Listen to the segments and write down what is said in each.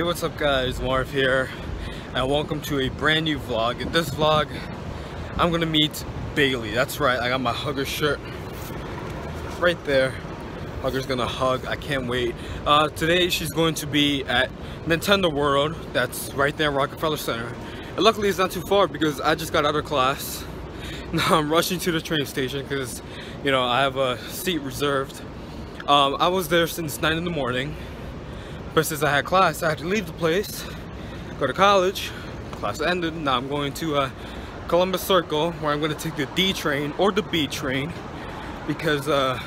Hey, what's up guys, Marv here, and welcome to a brand new vlog. In this vlog, I'm gonna meet Bayley. That's right, I got my hugger shirt right there. Hugger's gonna hug, I can't wait. Today she's going to be at Nintendo World, that's right there in Rockefeller Center. And luckily it's not too far because I just got out of class. Now I'm rushing to the train station because, you know, I have a seat reserved. I was there since 9 in the morning. But since I had class, I had to leave the place, go to college, class ended. Now I'm going to Columbus Circle, where I'm going to take the D train or the B train, because, well,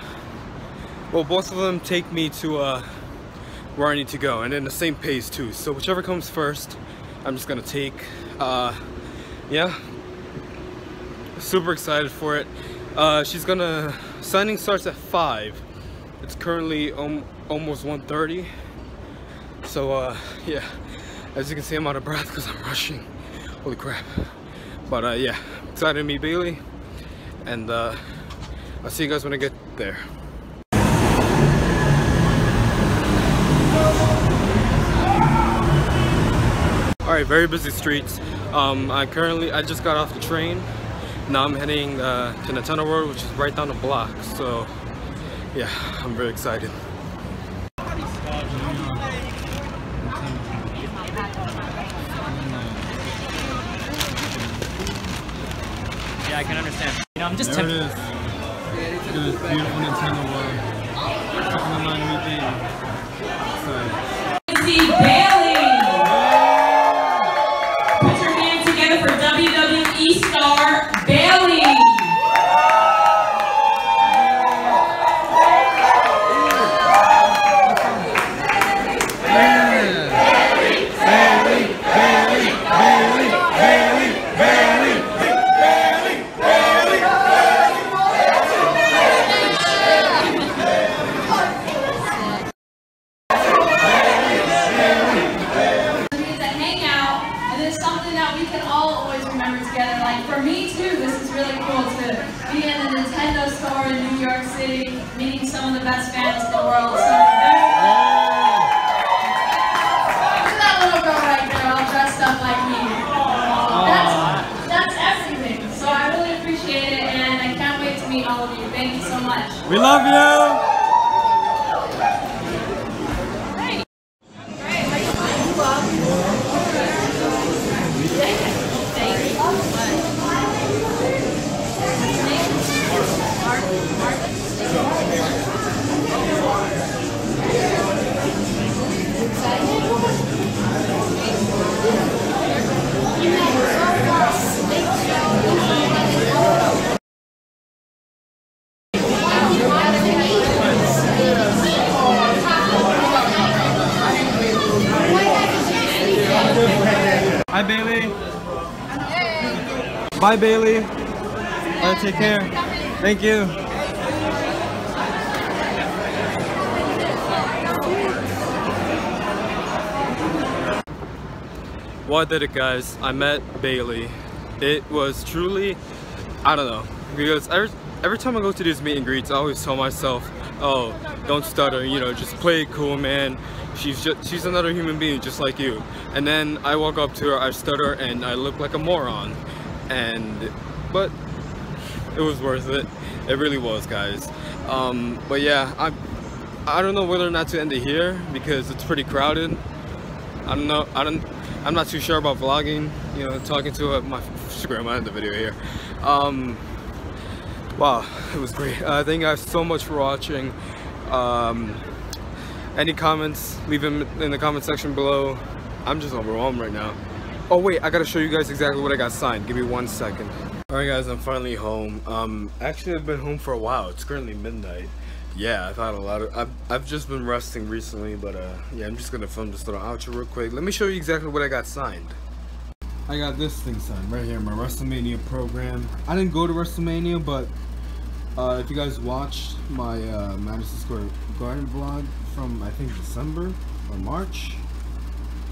both of them take me to where I need to go, and in the same pace too. So whichever comes first, I'm just going to take. Yeah, super excited for it. She's going to, signing starts at 5. It's currently almost 1:30. So yeah, as you can see I'm out of breath because I'm rushing, holy crap. But yeah, excited to meet Bayley, and I'll see you guys when I get there. Alright, very busy streets. I just got off the train. Now I'm heading to Nintendo World, which is right down the block. So yeah, I'm very excited. Yeah, I can understand. You know, I'm just tempted. It is. It is beautiful Nintendo World. It's Bayley! Put your hands together for WWE star Bayley! We love you! Hi Bayley. Hey. Bye Bayley. Right, take care. Thank you. Well, I did it guys. I met Bayley. It was truly, I don't know, because every time I go to these meet and greets I always tell myself, oh, don't stutter, you know, just play it cool, man. She's another human being just like you. And then I walk up to her, I stutter, and I look like a moron. But it was worth it. It really was, guys. But yeah, I don't know whether or not to end it here because it's pretty crowded. I don't know. I'm not too sure about vlogging. You know, talking to my Instagram. I end the video here. Wow, it was great. Thank you guys so much for watching. Any comments, leave them in the comment section below. I'm just overwhelmed right now. Oh wait, I gotta show you guys exactly what I got signed. Give me 1 second. Alright guys, I'm finally home. Actually I've been home for a while. It's currently midnight. Yeah, I've had a lot of, I've just been resting recently, but yeah, I'm just gonna film this little outro real quick. Let me show you exactly what I got signed. I got this thing signed right here, my WrestleMania program. I didn't go to WrestleMania, but if you guys watched my Madison Square Garden vlog from I think December or March,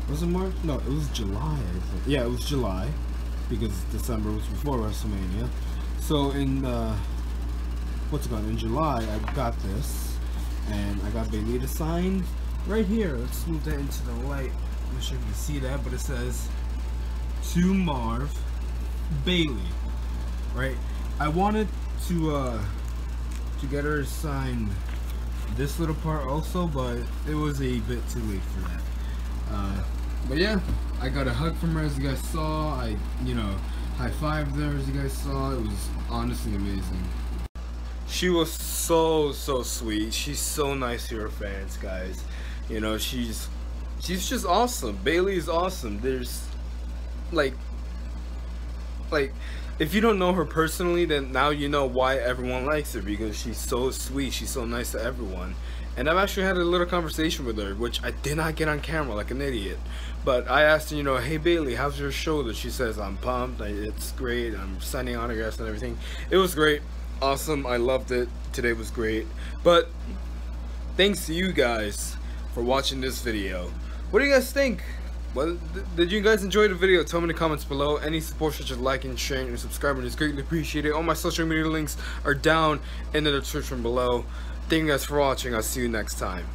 was it March? No, it was July, I think. Yeah, it was July because December was before WrestleMania. So in in July I got this, and I got Bayley to sign right here. Let's move that into the light. Let me for sure you can see that, but it says to Marv Bayley, right? I wanted to get her to sign this little part also, but it was a bit too late for that. But yeah, I got a hug from her, as you guys saw. I, you know, high-fived her, as you guys saw. It was honestly amazing. She was so sweet. She's so nice to her fans, guys. You know, she's just awesome. Bayley is awesome. There's like if you don't know her personally, then now you know why everyone likes her, because she's so sweet, she's so nice to everyone. And I've actually had a little conversation with her, which I did not get on camera like an idiot, but I asked her, you know, hey Bayley, how's your shoulder? She says, I'm pumped, it's great, I'm signing autographs and everything. It was great, awesome, I loved it, today was great. But thanks to you guys for watching this video. What do you guys think? Well, did you guys enjoy the video? Tell me in the comments below. Any support such as liking, sharing, and subscribing is greatly appreciated. All my social media links are down in the description below. Thank you guys for watching. I'll see you next time.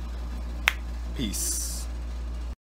Peace.